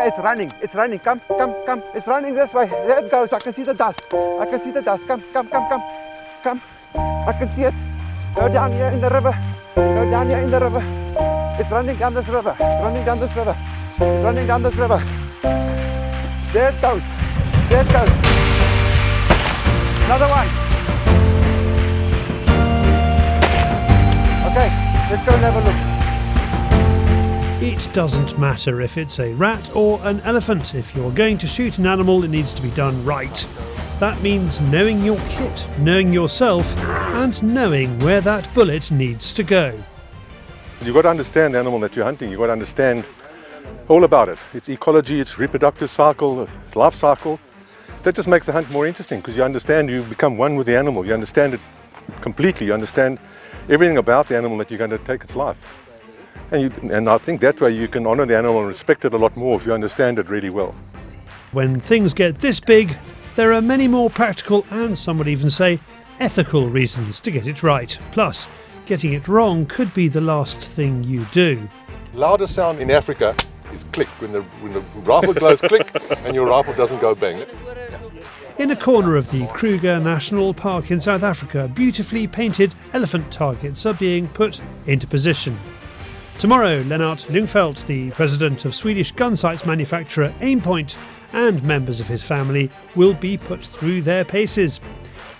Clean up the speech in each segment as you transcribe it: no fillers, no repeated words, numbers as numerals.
Okay, it's running. It's running. Come, come, come. It's running this way. There it goes. I can see the dust. I can see the dust. Come, come, come, come. Come. I can see it. Go down here in the river. Go down here in the river. It's running down this river. It's running down this river. It's running down this river. There it goes. There it goes. Another one. Okay, let's go and have a look. It doesn't matter if it's a rat or an elephant. If you're going to shoot an animal, it needs to be done right. That means knowing your kit, knowing yourself, and knowing where that bullet needs to go. You've got to understand the animal that you're hunting. You've got to understand all about it. Its ecology, its reproductive cycle, its life cycle. That just makes the hunt more interesting because you understand, you become one with the animal. You understand it completely. You understand everything about the animal that you're going to take its life. And I think that way you can honour the animal and respect it a lot more if you understand it really well. When things get this big, there are many more practical and, some would even say, ethical reasons to get it right. Plus, getting it wrong could be the last thing you do. Loudest sound in Africa is click. When the rifle goes click and your rifle doesn't go bang. In a corner of the Kruger National Park in South Africa, beautifully painted elephant targets are being put into position. Tomorrow, Lennart Ljungfelt, the president of Swedish gun sights manufacturer Aimpoint, and members of his family will be put through their paces.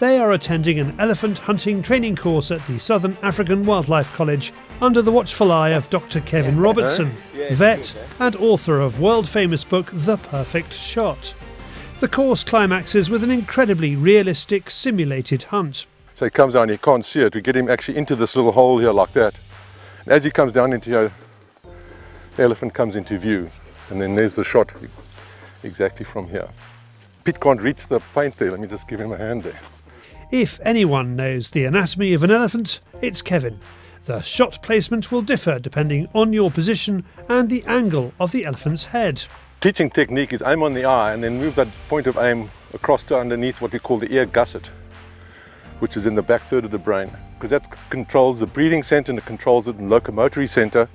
They are attending an elephant hunting training course at the Southern African Wildlife College under the watchful eye of Dr. Kevin Robertson, vet and author of world-famous book The Perfect Shot. The course climaxes with an incredibly realistic simulated hunt. So he comes down, he can't see it. We get him actually into this little hole here like that. As he comes down into here, the elephant comes into view, and then there's the shot exactly from here. Pete can't reach the paint there, let me just give him a hand there. If anyone knows the anatomy of an elephant, it's Kevin. The shot placement will differ depending on your position and the angle of the elephant's head. Teaching technique is aim on the eye and then move that point of aim across to underneath what we call the ear gusset, which is in the back third of the brain, because that controls the breathing center and it controls the locomotory center.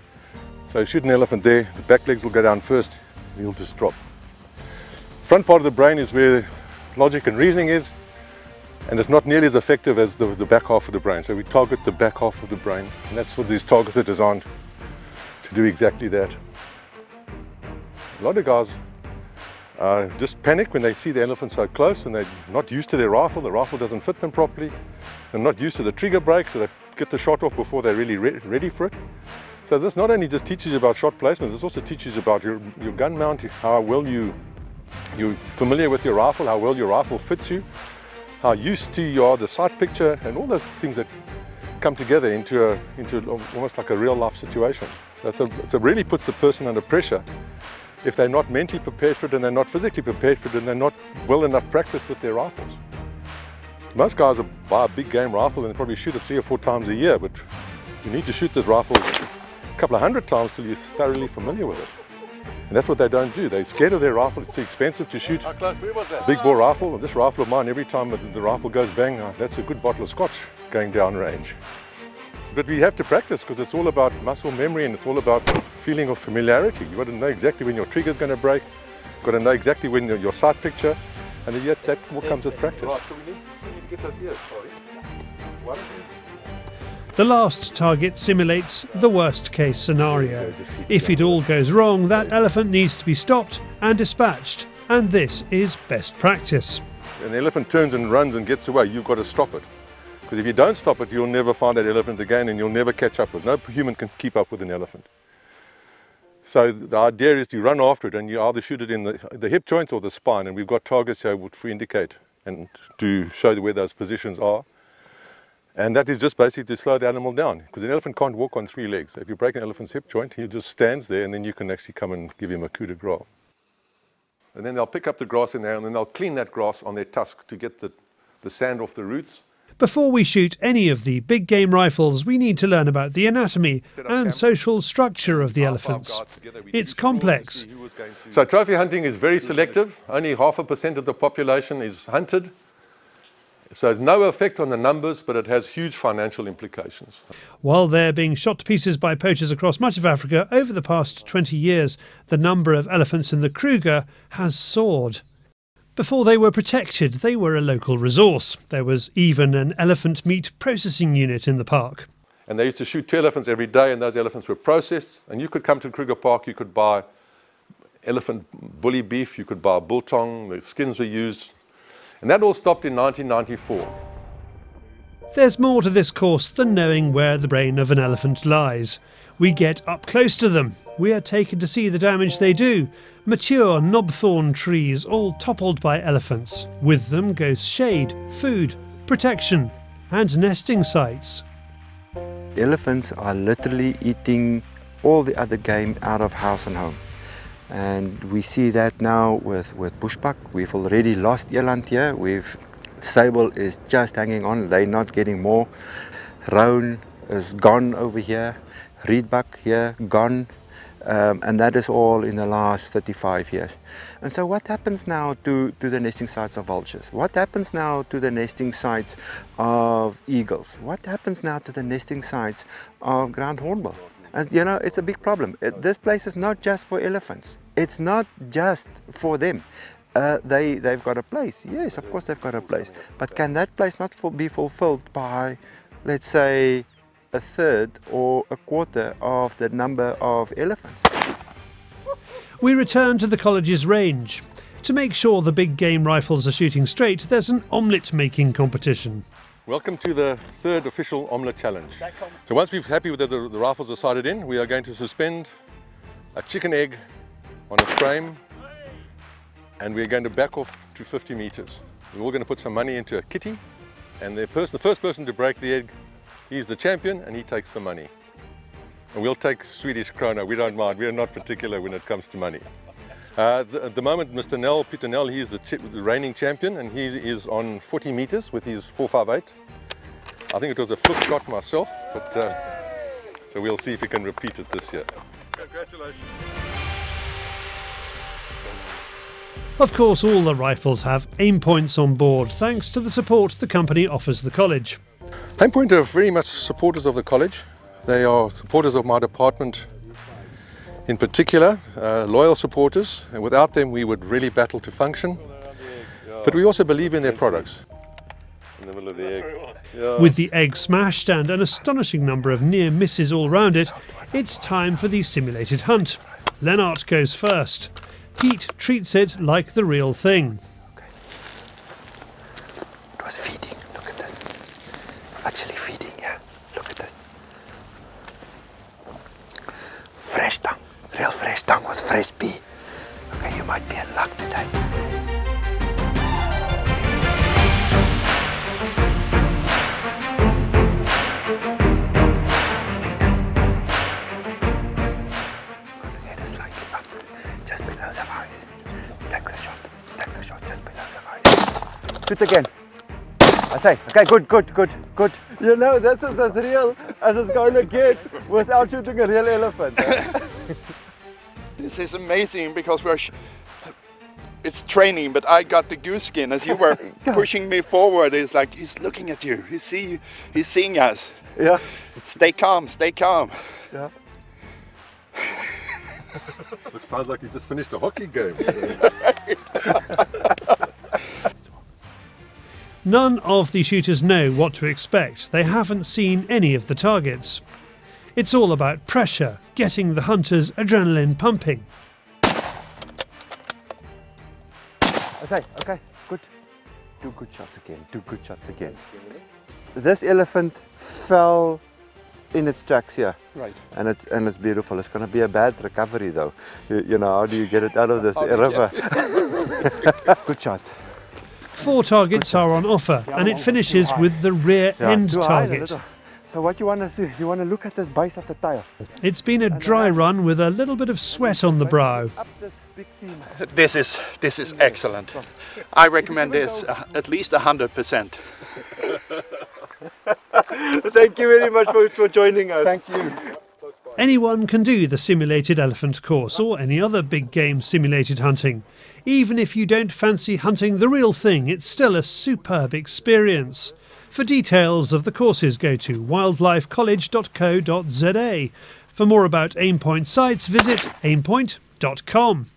So shoot an elephant there, the back legs will go down first, and he'll just drop. Front part of the brain is where logic and reasoning is, and it's not nearly as effective as the back half of the brain. So we target the back half of the brain, and that's what these targets are designed to do exactly that. A lot of guys just panic when they see the elephant so close and they're not used to their rifle, the rifle doesn't fit them properly, they're not used to the trigger brake, so they get the shot off before they're really ready for it. So this not only just teaches you about shot placement, this also teaches you about your gun mount, how well you're familiar with your rifle, how well your rifle fits you, how used to you are the sight picture, and all those things that come together into almost like a real life situation. So it really puts the person under pressure. If they're not mentally prepared for it and they're not physically prepared for it and they're not well enough practiced with their rifles. Most guys will buy a big game rifle and probably shoot it 3 or 4 times a year, but you need to shoot this rifle a couple of 100 times till you're thoroughly familiar with it. And that's what they don't do. They're scared of their rifle. It's too expensive to shoot a big bore rifle. This rifle of mine, every time the rifle goes bang, that's a good bottle of scotch going down range. But we have to practice because it's all about muscle memory and it's all about feeling of familiarity. You've got to know exactly when your trigger's going to break, you've got to know exactly when your sight picture, and yet that all comes with practice. The last target simulates the worst case scenario. If it all goes wrong, that elephant needs to be stopped and dispatched, and this is best practice. When the elephant turns and runs and gets away, you've got to stop it. Because if you don't stop it, you'll never find that elephant again and you'll never catch up with it. No human can keep up with an elephant. So the idea is to run after it and you either shoot it in the hip joints or the spine, and we've got targets here which we indicate and to show where those positions are. And that is just basically to slow the animal down, because an elephant can't walk on 3 legs. If you break an elephant's hip joint, he just stands there and then you can actually come and give him a coup de grace. And then they'll pick up the grass in there and then they'll clean that grass on their tusk to get the sand off the roots. Before we shoot any of the big game rifles, we need to learn about the anatomy and social structure of the elephants. It's complex. So trophy hunting is very selective. Only 0.5% of the population is hunted. So no effect on the numbers, but it has huge financial implications. While they're being shot to pieces by poachers across much of Africa, over the past 20 years, the number of elephants in the Kruger has soared. Before they were protected, they were a local resource. There was even an elephant meat processing unit in the park. And they used to shoot 2 elephants every day, and those elephants were processed. And you could come to Kruger Park, you could buy elephant bully beef, you could buy biltong, the skins were used. And that all stopped in 1994. There's more to this course than knowing where the brain of an elephant lies. We get up close to them. We are taken to see the damage they do. Mature knobthorn trees all toppled by elephants. With them goes shade, food, protection and nesting sites. Elephants are literally eating all the other game out of house and home. And we see that now with bushbuck. We've already lost eland here. Sable is just hanging on. They're not getting more. Roan is gone over here. Reedbuck here, gone. And that is all in the last 35 years. And so what happens now to the nesting sites of vultures? What happens now to the nesting sites of eagles? What happens now to the nesting sites of ground hornbill? And you know, it's a big problem. This place is not just for elephants. It's not just for them. They've got a place. Yes, of course they've got a place. But can that place not be fulfilled by, let's say, a third or a quarter of the number of elephants? We return to the college's range. To make sure the big game rifles are shooting straight, there's an omelette-making competition. Welcome to the third official omelette challenge. So once we're happy with the rifles are sighted in, we are going to suspend a chicken egg on a frame, and we're going to back off to 50 meters. We're all going to put some money into a kitty, and the first person to break the egg, he's the champion, and he takes the money. And we'll take Swedish krona, we don't mind, we're not particular when it comes to money. At the moment, Mr. Nell, Peter Nell, he is the reigning champion, and he is on 40 meters with his 4.58. I think it was a flip shot myself, but so we'll see if we can repeat it this year. Congratulations. Of course, all the rifles have aim points on board, thanks to the support the company offers the college. Aimpoint are very much supporters of the college. They are supporters of my department in particular, loyal supporters, and without them we would really battle to function. But we also believe in their products. In the middle of the egg. With the egg smashed and an astonishing number of near misses all round it, it's time for the simulated hunt. Lennart goes first. Pete treats it like the real thing. Okay. It was feeding, look at this. Actually feeding, yeah. Look at this. Fresh tongue. Real fresh tongue with fresh pea. Okay, you might be in luck today. The head is slightly up, just below the eyes. Take the shot just below the eyes. Shoot again. I say, okay, good. You know, this is as real as it's going to get without shooting a real elephant. Eh? This is amazing because it's training, but I got the goose skin as you were pushing me forward. It's like he's looking at you. He's seeing us. Yeah. Stay calm. Stay calm. Yeah. It sounds like you just finished a hockey game. None of the shooters know what to expect. They haven't seen any of the targets. It's all about pressure, getting the hunter's adrenaline pumping. I say, okay, good. Do good shots again, do good shots again. This elephant fell in its tracks here. Right. And it's beautiful. It's going to be a bad recovery though. You know, how do you get it out of this river? Good shot. 4 targets are on offer, and it finishes with the rear end target. So what you want to see, you want to look at this base of the tail. It's been a dry run with a little bit of sweat on the brow. This is excellent. I recommend this at least 100%. Thank you very much for joining us. Thank you. Anyone can do the simulated elephant course or any other big game simulated hunting. Even if you don't fancy hunting the real thing, it's still a superb experience. For details of the courses, go to wildlifecollege.co.za. For more about Aimpoint sites, visit aimpoint.com.